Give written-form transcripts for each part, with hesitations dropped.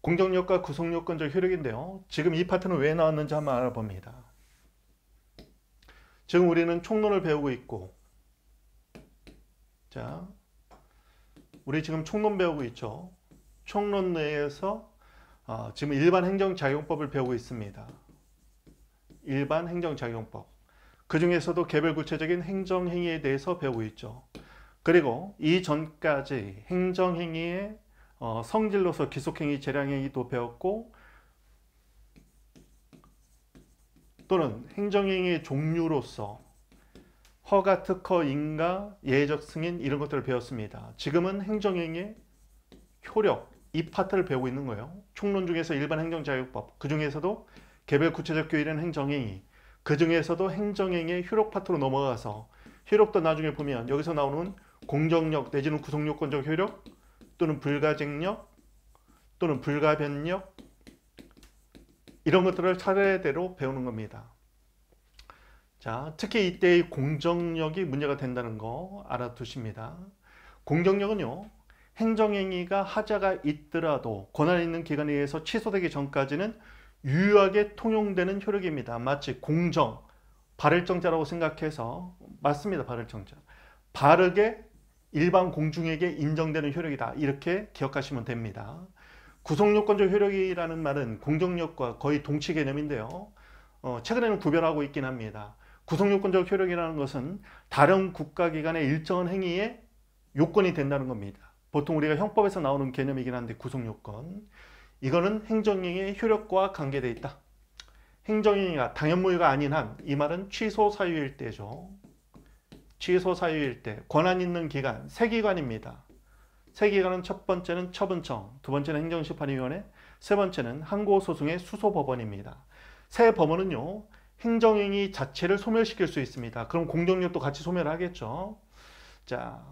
공정요가 구성요건적 효력인데요. 지금 이 파트는 왜 나왔는지 한번 알아봅니다. 지금 우리는 총론을 배우고 있고, 자, 우리 지금 총론 배우고 있죠. 총론 내에서 지금 일반행정작용법을 배우고 있습니다. 일반행정작용법. 그 중에서도 개별 구체적인 행정행위에 대해서 배우고 있죠. 그리고 이전까지 행정행위의 성질로서 기속행위, 재량행위도 배웠고, 또는 행정행위의 종류로서 허가, 특허, 인가, 예외적 승인 이런 것들을 배웠습니다. 지금은 행정행위의 효력, 이 파트를 배우고 있는 거예요. 총론 중에서 일반행정작용법, 그 중에서도 개별 구체적 규율은 행정행위, 그 중에서도 행정행위의 효력 파트로 넘어가서, 효력도 나중에 보면 여기서 나오는 공정력 내지는 구성요건적 효력, 또는 불가쟁력, 또는 불가변력, 이런 것들을 차례대로 배우는 겁니다. 자, 특히 이때의 공정력이 문제가 된다는 거 알아두십니다. 공정력은요, 행정행위가 하자가 있더라도 권한 있는 기관에 의해서 취소되기 전까지는 유효하게 통용되는 효력입니다. 마치 공정, 바를정자라고 생각해서, 맞습니다, 바를정자. 바르게 일반 공중에게 인정되는 효력이다, 이렇게 기억하시면 됩니다. 구성요건적 효력이라는 말은 공정력과 거의 동치 개념인데요. 최근에는 구별하고 있긴 합니다. 구성요건적 효력이라는 것은 다른 국가기관의 일정한 행위에 요건이 된다는 겁니다. 보통 우리가 형법에서 나오는 개념이긴 한데, 구성요건. 이거는 행정행위의 효력과 관계되어 있다. 행정행위가 당연무효가 아닌 한, 이 말은 취소사유일 때죠. 취소사유일 때, 권한 있는 기관, 세 기관입니다. 세 기관은 첫 번째는 처분청, 두 번째는 행정심판위원회, 세 번째는 항고소송의 수소법원입니다. 세 법원은요, 행정행위 자체를 소멸시킬 수 있습니다. 그럼 공정력도 같이 소멸하겠죠. 자,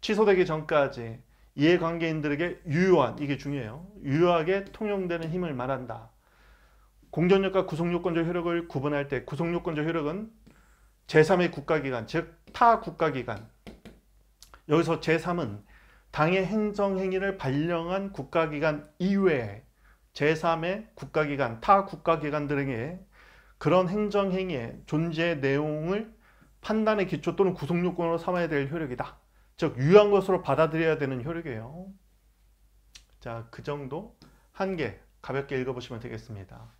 취소되기 전까지 이해관계인들에게 유효한, 이게 중요해요. 유효하게 통용되는 힘을 말한다. 공정력과 구성요건적 효력을 구분할 때, 구성요건적 효력은 제3의 국가기관, 즉 타 국가기관, 여기서 제3은 당의 행정행위를 발령한 국가기관 이외에 제3의 국가기관, 타 국가기관들에게 그런 행정행위의 존재 내용을 판단의 기초 또는 구성요건으로 삼아야 될 효력이다. 즉, 유효한 것으로 받아들여야 되는 효력이에요. 자, 그 정도 한 개 가볍게 읽어보시면 되겠습니다.